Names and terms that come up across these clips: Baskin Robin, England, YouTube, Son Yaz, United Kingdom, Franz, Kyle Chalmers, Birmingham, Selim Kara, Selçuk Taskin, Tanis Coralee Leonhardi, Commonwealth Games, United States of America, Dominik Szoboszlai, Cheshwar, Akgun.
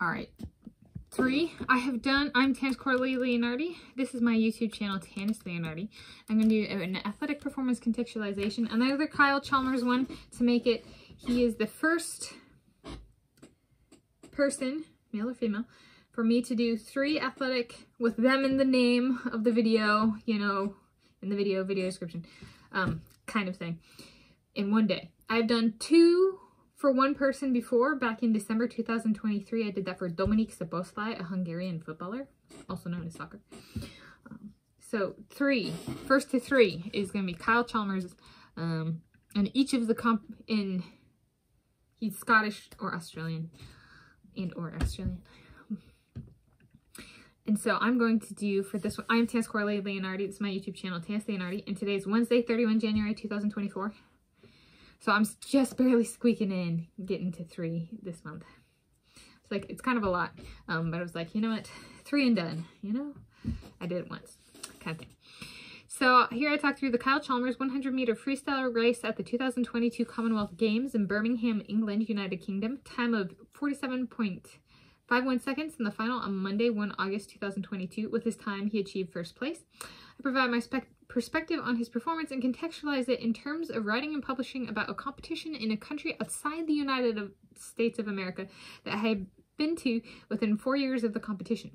All right. 3. I have done, I'm Tanis Coralee Leonhardi. This is my YouTube channel, Tanis Leonhardi. I'm going to do an athletic performance contextualization. And the other Kyle Chalmers one, to make it, he is the first person, male or female, for me to do 3 athletic with them in the name of the video, you know, in the video description, kind of thing, in one day. I've done 2 for one person before, back in December 2023, I did that for Dominik Szoboszlai, a Hungarian footballer, also known as soccer. So 3, first to 3 is going to be Kyle Chalmers, and each of the he's Scottish or Australian, And so I'm going to do, for this one, I'm Tanis Coralee Leonhardi, it's my YouTube channel, Tanis Leonhardi, and today's Wednesday, 31 January 2024. So I'm just barely squeaking in, getting to 3 this month. It's like, it's kind of a lot, but I was like, you know what, 3 and done, you know? I did it once, kind of thing. So here I talked through the Kyle Chalmers 100-meter freestyle race at the 2022 Commonwealth Games in Birmingham, England, United Kingdom. Time of 47.51 seconds in the final on Monday, 1 August 2022. With his time, he achieved first place. I provide my perspective on his performance and contextualize it in terms of writing and publishing about a competition in a country outside the United States of America that I had been to within 4 years of the competition.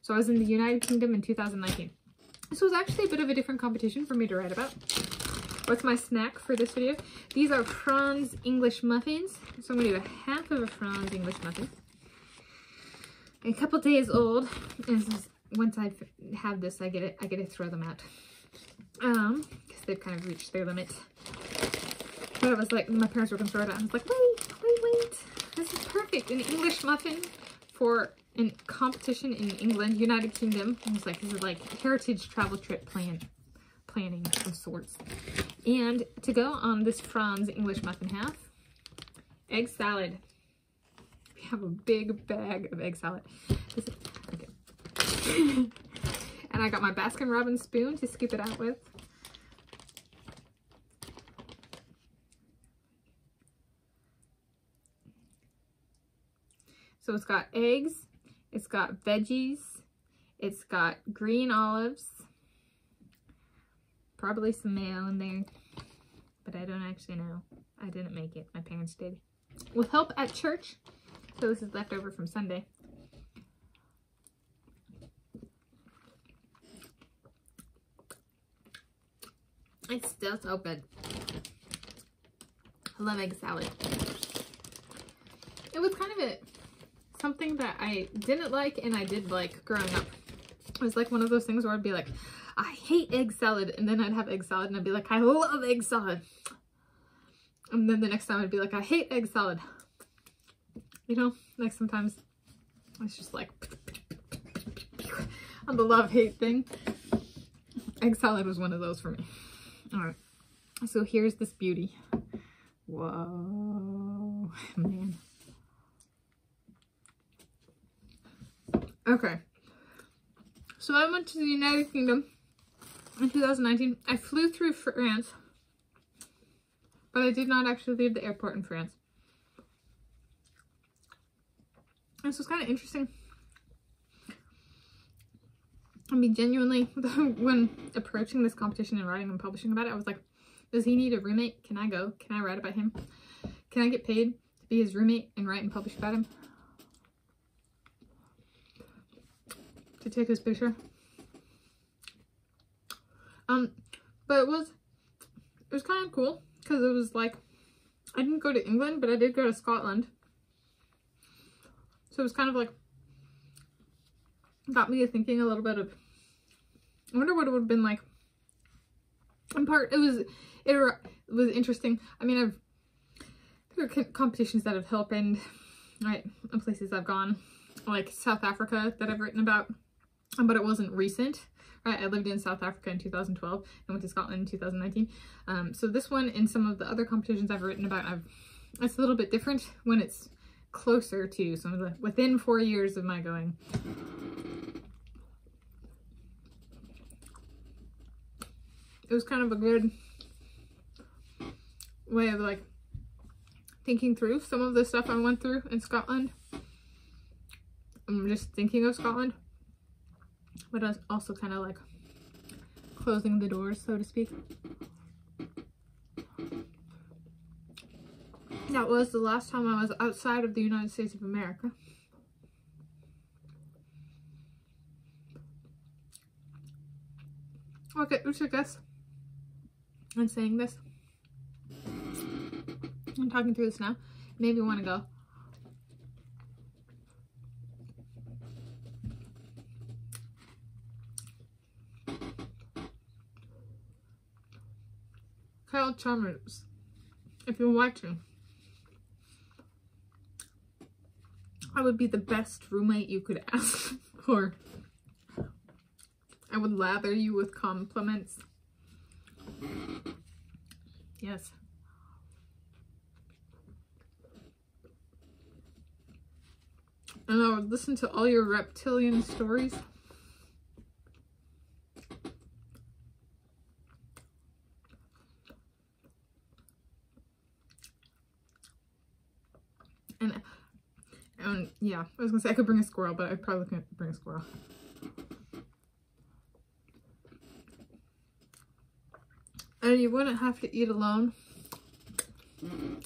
So I was in the United Kingdom in 2019. This was actually a bit of a different competition for me to write about. What's my snack for this video? These are Franz English muffins. So I'm going to do a half of a Franz English muffin. A couple days old, and this is, once I have this, I get to throw them out. Because they've kind of reached their limit. But I was like, my parents were going to throw it out, and I was like, wait. This is perfect. An English muffin for a competition in England, United Kingdom. I was like, this is like heritage travel trip planning of sorts. And to go on this Franz English muffin half, egg salad. We have a big bag of egg salad. This is, okay. And I got my Baskin Robin spoon to scoop it out with. So it's got eggs, it's got veggies, it's got green olives, probably some mayo in there, but I don't actually know. I didn't make it, my parents did. With help at church, so this is left over from Sunday. It's still so good. I love egg salad. It was kind of something that I didn't like and I did like growing up. It was like one of those things where I'd be like, I hate egg salad, and then I'd have egg salad and I'd be like, I love egg salad. And then the next time I'd be like, I hate egg salad. You know, like sometimes it's just like on the love-hate thing. Egg salad was one of those for me. Alright, so here's this beauty. Whoa, man. Okay, so I went to the United Kingdom in 2019. I flew through France, but I did not actually leave the airport in France. This was kind of interesting. I mean, genuinely, when approaching this competition and writing and publishing about it, I was like, does he need a roommate? Can I go? Can I write about him? Can I get paid to be his roommate and write and publish about him? To take his picture? But it was kind of cool, because it was like, I didn't go to England, but I did go to Scotland. So it was kind of like, got me thinking a little bit of, I wonder what it would have been like. In part, it was interesting. I mean, there are competitions that have happened, right, and places I've gone, like South Africa, that I've written about, but it wasn't recent, right? I lived in South Africa in 2012 and went to Scotland in 2019. So this one and some of the other competitions I've written about, it's a little bit different when it's closer to some of the, within 4 years of my going. It was kind of a good way of like thinking through some of the stuff I went through in Scotland I'm just thinking of Scotland, but I was also kind of like closing the doors, so to speak. That was the last time I was outside of the United States of America. I'll get used to this and saying this and talking through this now. Maybe want to go. Kyle Chalmers, if you're watching, I would be the best roommate you could ask for. I would lather you with compliments. Yes. And I would listen to all your reptilian stories. And yeah, I was gonna say I could bring a squirrel, but I probably couldn't bring a squirrel. And you wouldn't have to eat alone. You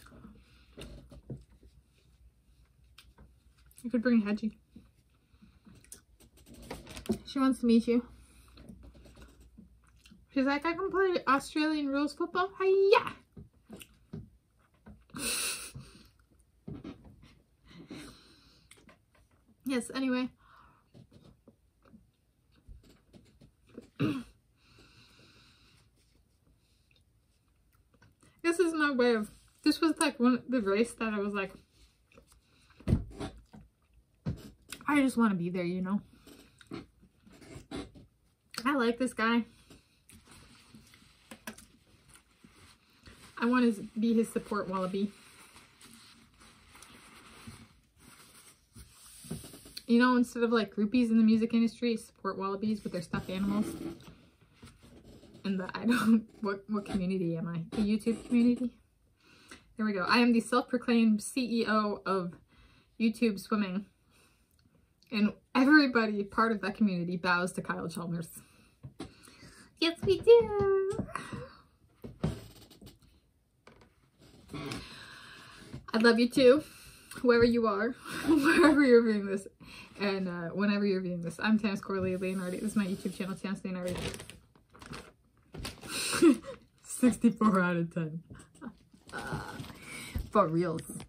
could bring Hedgie. She wants to meet you. She's like, I can play Australian rules football. Hi-ya! Yes, anyway. This is my way of, this was like one, the race that I was like, I just want to be there, you know. I like this guy. I want to be his support wallaby. You know, instead of like groupies in the music industry, support wallabies with their stuffed animals. And the, I don't, what community am I? The YouTube community? There we go. I am the self-proclaimed CEO of YouTube swimming. And everybody part of that community bows to Kyle Chalmers. Yes, we do. I love you too, whoever you are, wherever you're viewing this, and whenever you're viewing this. I'm Tanis Coralee Leonhardi. This is my YouTube channel, Tanis Leonhardi. 64 out of 10. For reals.